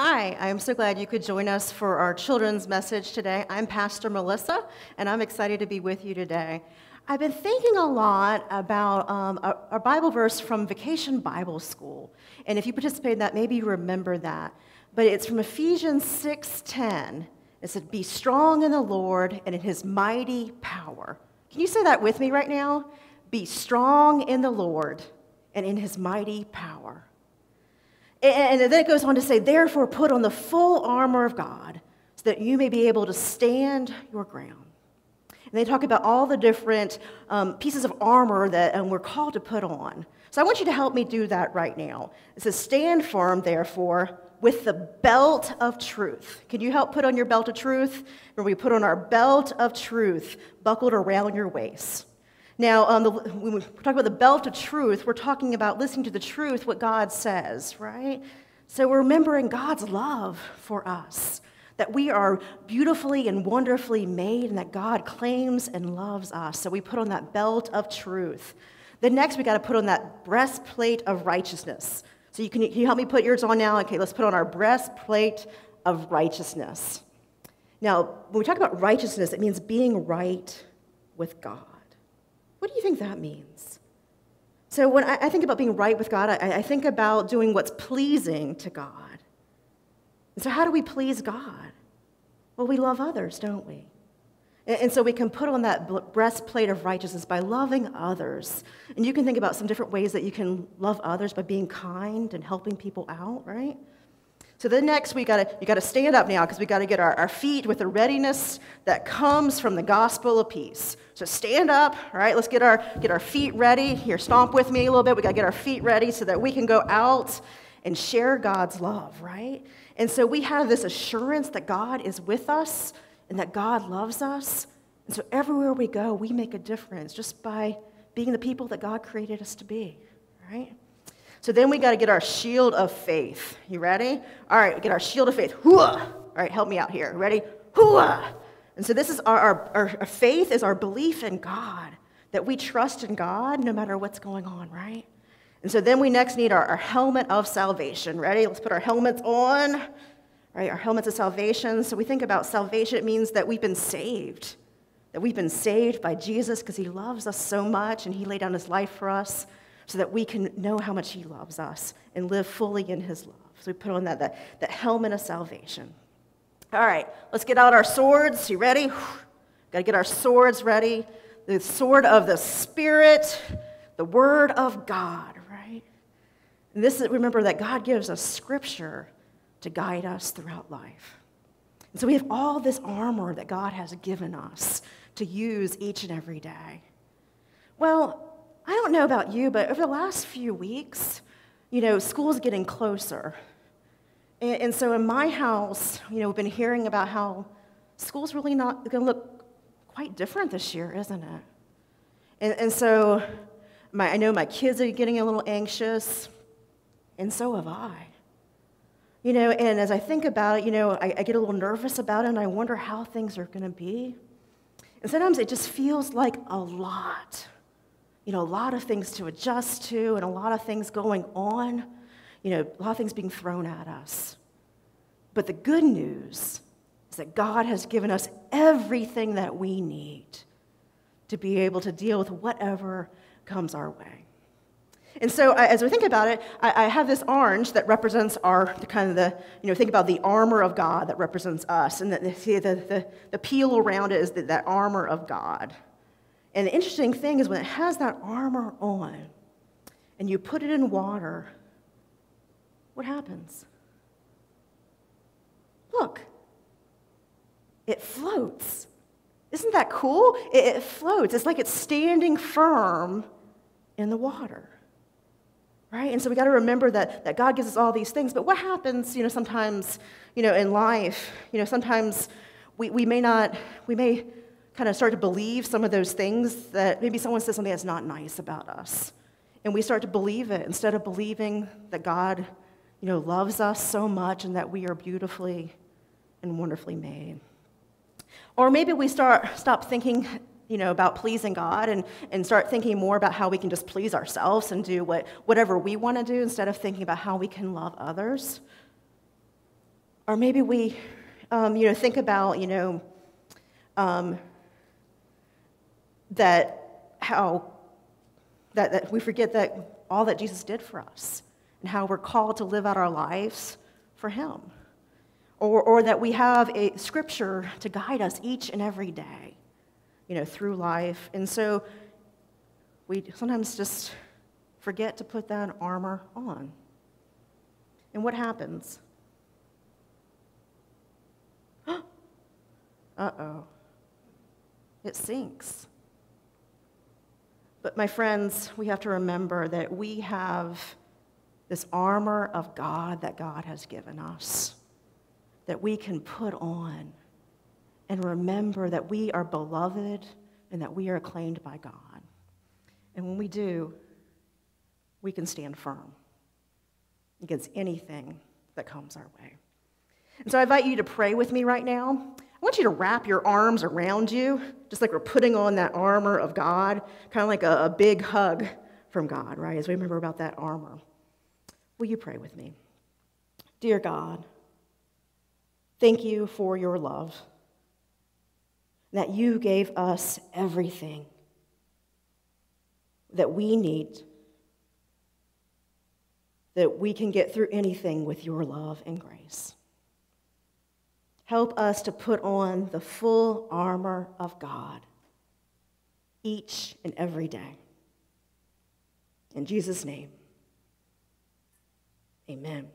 Hi, I'm so glad you could join us for our children's message today. I'm Pastor Melissa, and I'm excited to be with you today. I've been thinking a lot about a Bible verse from Vacation Bible School, and if you participated in that, maybe you remember that. But it's from Ephesians 6:10. It said, "Be strong in the Lord and in His mighty power." Can you say that with me right now? Be strong in the Lord and in His mighty power. And then it goes on to say, "Therefore put on the full armor of God so that you may be able to stand your ground." And they talk about all the different pieces of armor that we're called to put on. So I want you to help me do that right now. It says, "Stand firm, therefore, with the belt of truth." Can you help put on your belt of truth? Remember, we put on our belt of truth buckled around your waist. Now, when we talk about the belt of truth, we're talking about listening to the truth, what God says, right? So we're remembering God's love for us, that we are beautifully and wonderfully made, and that God claims and loves us. So we put on that belt of truth. Then next, we got to put on that breastplate of righteousness. So can you help me put yours on now? Okay, let's put on our breastplate of righteousness. Now, when we talk about righteousness, it means being right with God. What do you think that means? So when I think about being right with God, I think about doing what's pleasing to God. And so how do we please God? Well, we love others, don't we? And so we can put on that breastplate of righteousness by loving others. And you can think about some different ways that you can love others by being kind and helping people out, right? So then next, you got to stand up now, because we got to get our feet with the readiness that comes from the gospel of peace. So stand up, all right? Let's get our feet ready. Here, stomp with me a little bit. We got to get our feet ready so that we can go out and share God's love, right? And so we have this assurance that God is with us and that God loves us. And so everywhere we go, we make a difference just by being the people that God created us to be, right? So then we got to get our shield of faith. You ready? All right, we get our shield of faith. Hooah! All right, help me out here. Ready? Hooah! And so this is our faith is our belief in God, that we trust in God no matter what's going on, right? And so then we next need our helmet of salvation. Ready? Let's put our helmets on. All right, our helmets of salvation. So we think about salvation. It means that we've been saved, by Jesus because He loves us so much and He laid down His life for us, so that we can know how much He loves us and live fully in His love. So we put on that helmet of salvation. All right, let's get out our swords. You ready? Got to get our swords ready. The sword of the Spirit, the Word of God, right? And this is, remember that God gives us Scripture to guide us throughout life. And so we have all this armor that God has given us to use each and every day. Well, I don't know about you, but over the last few weeks, you know, school's getting closer. And so in my house, you know, we've been hearing about how school's really not going to look quite different this year, isn't it? And so I know my kids are getting a little anxious, and so have I. You know, and as I think about it, you know, I get a little nervous about it, and I wonder how things are going to be. And sometimes it just feels like a lot. You know, a lot of things to adjust to and a lot of things going on, you know, a lot of things being thrown at us. But the good news is that God has given us everything that we need to be able to deal with whatever comes our way. And so as we think about it, I have this orange that represents think about the armor of God that represents us. And the peel around it is that armor of God. And the interesting thing is when it has that armor on and you put it in water, what happens? Look, it floats. Isn't that cool? It floats. It's like it's standing firm in the water, right? And so we got to remember that God gives us all these things. But what happens, you know, sometimes, you know, in life, you know, sometimes we may kind of start to believe some of those things that maybe someone says something that's not nice about us. And we start to believe it instead of believing that God, you know, loves us so much and that we are beautifully and wonderfully made. Or maybe we stop thinking, you know, about pleasing God and start thinking more about how we can just please ourselves and do whatever we want to do instead of thinking about how we can love others. Or maybe we, think about, that we forget that all that Jesus did for us and how we're called to live out our lives for him. Or that we have a scripture to guide us each and every day, through life. And so we sometimes just forget to put that armor on. And what happens? Uh-oh. It sinks. But my friends, we have to remember that we have this armor of God that God has given us, that we can put on and remember that we are beloved and that we are acclaimed by God. And when we do, we can stand firm against anything that comes our way. And so I invite you to pray with me right now. I want you to wrap your arms around you, just like we're putting on that armor of God, kind of like a big hug from God, right, as we remember about that armor. Will you pray with me? Dear God, thank you for your love, that you gave us everything that we need, that we can get through anything with your love and grace. Help us to put on the full armor of God each and every day. In Jesus' name, amen.